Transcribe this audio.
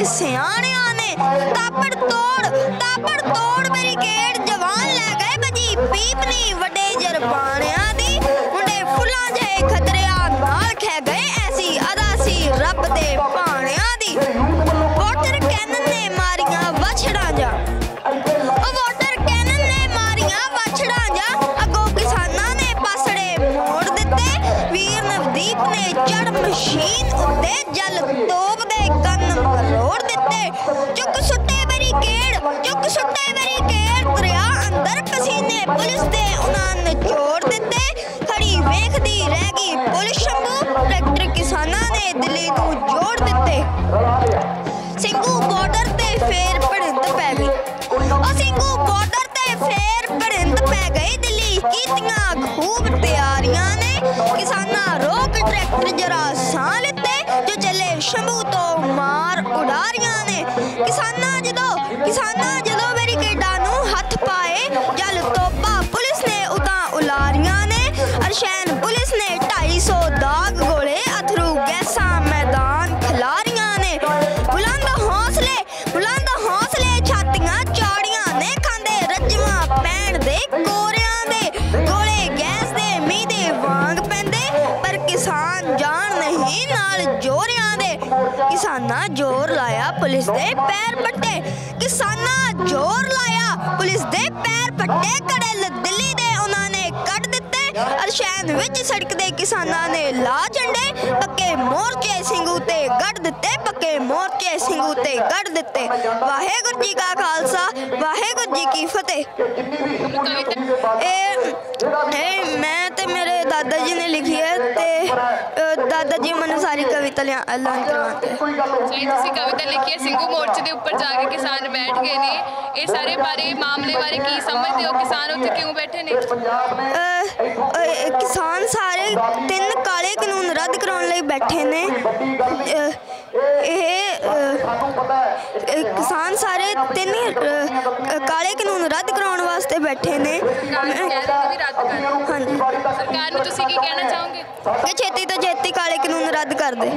के सियाने आने तापड़ तोड़ मेरी केड़ जवान लै गए बजी पीपनी वडे जरपाने आदि मुंडे फुला जे खतरे नाल खे गए ऐसी अदासी रब दे पाने आदि। वाटर कैनन ने मारिया वछड़ा जा वाटर कैनन ने मारिया वछड़ा जा अगो किसाना ने पासड़े मोड़ दिते वीर नवदीप ने चढ़ मशीन उत्ते जल तोप दे कन मरोड़ दिते चुक सुटे मेरी केड़ दरिया अंदर पसीने पुलिस दे उनां ने छोड़ दिते खड़ी वेखदी रह गई पुलिस शंभू ट्रैक्टर किसाना ने दिल्ली तू जोड़ दिते सिंगू बॉर्डर ते फेर भिड़ंत पै गई ओ सिंगू बॉर्डर ते फेर भिड़ंत पै गई दिल्ली कीतियां खूब तैयारियां ने किसाना रोक ट्रैक्टर जरा सां लेते जो चले शंभू तो मार उड़ारियां ने किसाना जदों मेरी केड़ा नू हथ पाए जल तोपा पुलिस ने उतां उलारियां ने अरशैन पुलिस ने 250 दाग गोले अथरू गैसा मैदान खलारियां ने बुलंद हौसले छातियां चाड़ियां ने खांदे रजवा पैण दे कोरियां दे गोले गैस दे मी दे वांग पैंदे पर किसान जान नहीं नाल जोरियां किसाना जोर लाया पुलिस दे पैर पट्टे किसाना जोर लाया पुलिस दे पैर पट्टे कड़ल दिल्ली दे उन्होंने कट दिते अरशैन विच सड़क दे किसाना ने ला झंडे पक्के मोर्चे सिंगू ते गड़ दिते। वाहेगुरु जी का खालसा वाहेगुरु जी की फतेह। मैं ते मेरे दादा जी ने लिखी है ते दादा जी मैंने सारी कविता लिखी है। सिंघू मोर्चे के उपर जाके किसान बैठ गए ने ये सारे बारे मामले बारे की समझते हो? किसान उत्थे क्यों बैठे ने? किसान सारे 3 काले कानून रद्द कराने लई बैठे ने। किसान सारे 3 काले कानून रद्द कराने वास्ते बैठे ने। हाँ जी सरकार नूं तुसीं की कहना चाहोगे? छेती तो छेती काले कानून रद्द कर दे।